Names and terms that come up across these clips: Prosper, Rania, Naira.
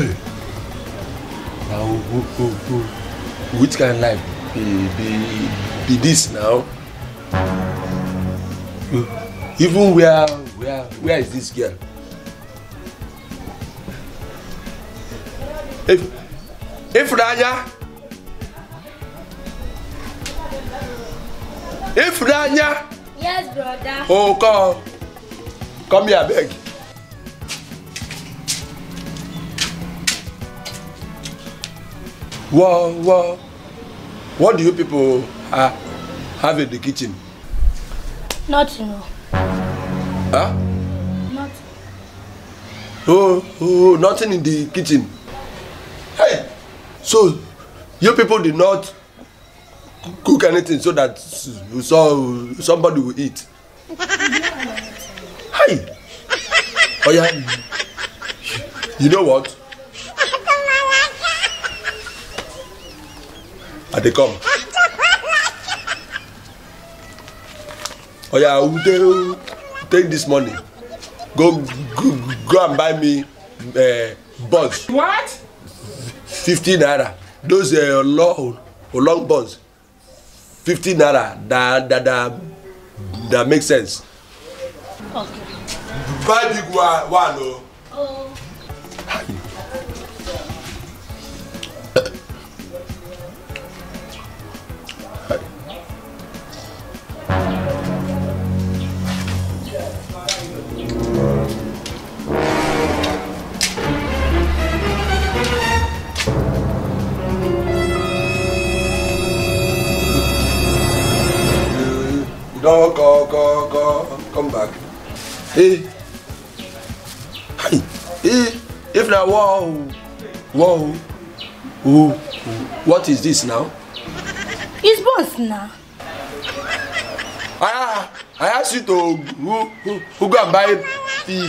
Hey. Now, which kind of knife be this now? Even where is this girl? If Rania, yes, brother. Oh, come here, beg. Whoa. What do you people have in the kitchen? Nothing. Huh? Nothing. Oh, nothing in the kitchen. Hey, so you people did not cook anything so that somebody will eat. Hey, oh yeah, you know what? They come. Oh yeah, will take this money. Go and buy me buns. What? 15 naira. Those are long buns. 15 naira. That makes sense. Okay. Buy big one. Oh. No, go, come back. Hey, if now, whoa, what is this now? It's boss now. I asked you to go and buy 15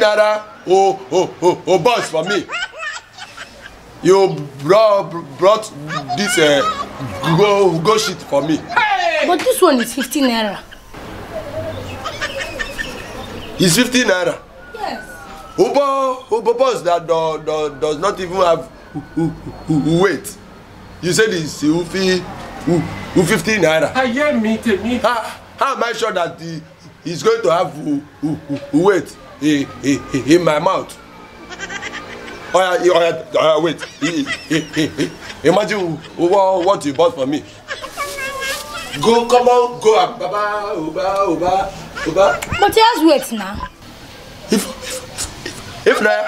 naira or boss for me. You brought this go shit for me. But this one is 15 naira. It's 15 naira? Yes. Boss that does not even have weight. You said it's 15 naira. I hear me. How am I sure that he's going to have weight in my mouth? Oh, wait. Imagine what you bought for me. Go, come on, go up. Baba, Uba. But he has weight now. If now,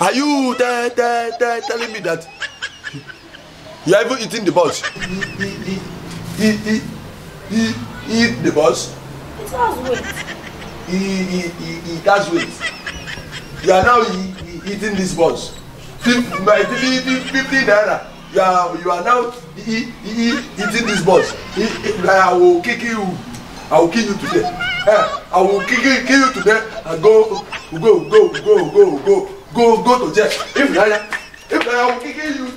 are you telling me that you are even eating the boss? Eat the boss? It has weight. It has weight. You are now eating this boss. My 50 naira. You are now eating this boss. I will kick you. I will kill you today. I will kill you today. And go to jail. If I will kill you.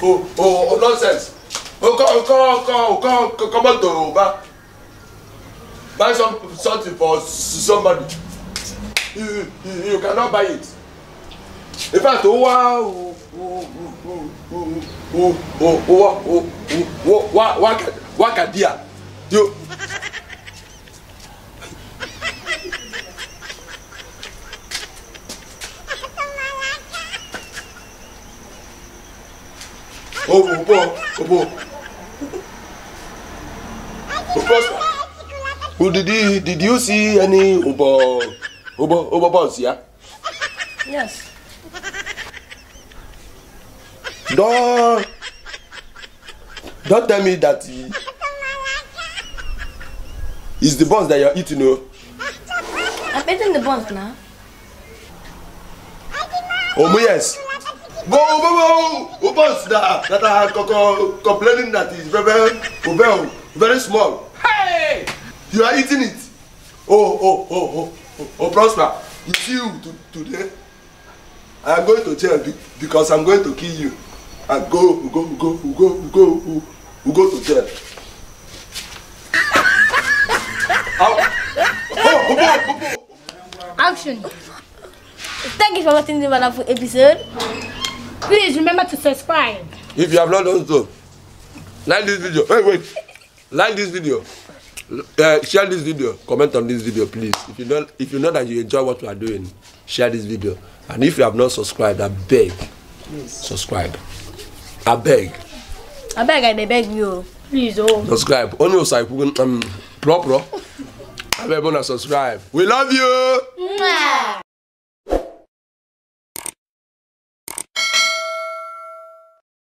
Oh, nonsense! Oh, come on, Uba. Buy something for somebody. You cannot buy it. In fact, Wakadia. You. Oh, Prosper. Did you see any Uber boss, yeah? Yes. Don't tell me that it's the buns that you're eating, no? I'm eating the buns now. Oh, yes. Go, buns that are complaining that it's very small. Hey! You are eating it. Oh, Prosper, you see you today. I'm going to jail because I'm going to kill you. And go to jail. Action. Thank you for watching the wonderful episode. Please remember to subscribe. If you have not done so, like this video. Wait. Like this video. Share this video. Comment on this video, please. If you know that you enjoy what we are doing, share this video. And if you have not subscribed, I beg. Please. Subscribe. I beg. I beg you. Please, oh. Subscribe. Only subscribe. Proper. I beg you to subscribe. We love you. Mwah.